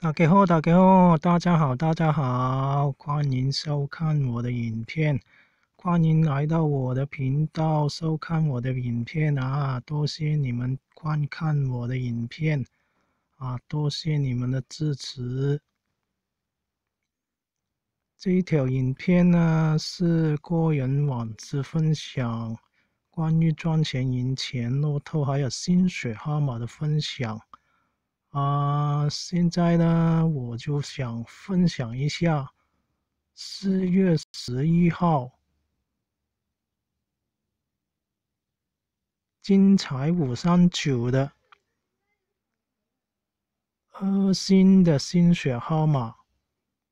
大家好，欢迎收看我的影片，欢迎来到我的频道收看我的影片啊！多谢你们观看我的影片啊，多谢你们的支持。这一条影片呢是个人网志分享，关于赚钱、赢钱、乐透还有薪水号码的分享。 现在呢，我就想分享一下4月11号精彩539的2星的薪水号码，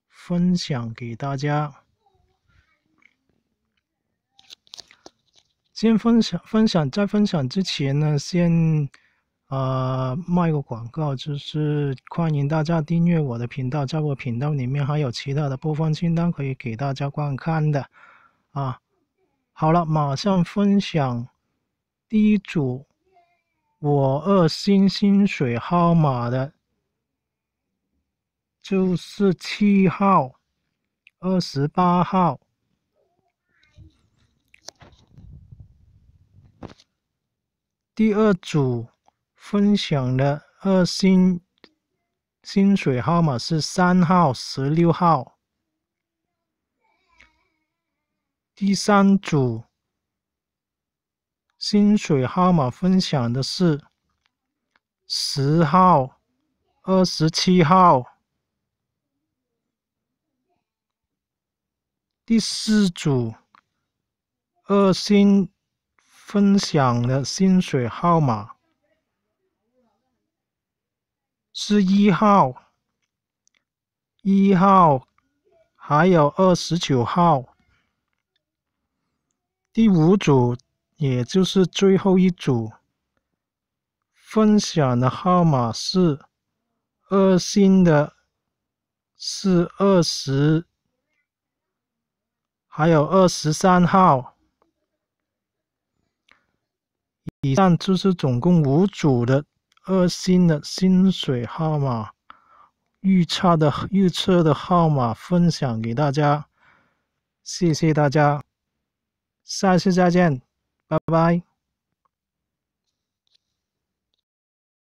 分享给大家。先在分享之前呢，先。 卖个广告，就是欢迎大家订阅我的频道，在我频道里面还有其他的播放清单可以给大家观看的啊。好了，马上分享第一组我2星薪水号码的，就是7号、28号。 第二组。 分享的2星薪水号码是3号、16号。第三组薪水号码分享的是10号、27号。第四组2星分享的薪水号码。 是1号、1号，还有29号。第五组，也就是最后一组，分享的号码是2星的，是20，还有23号。以上就是总共5组的。 2星的薪水号码预测的号码分享给大家，谢谢大家，下次再见，拜拜。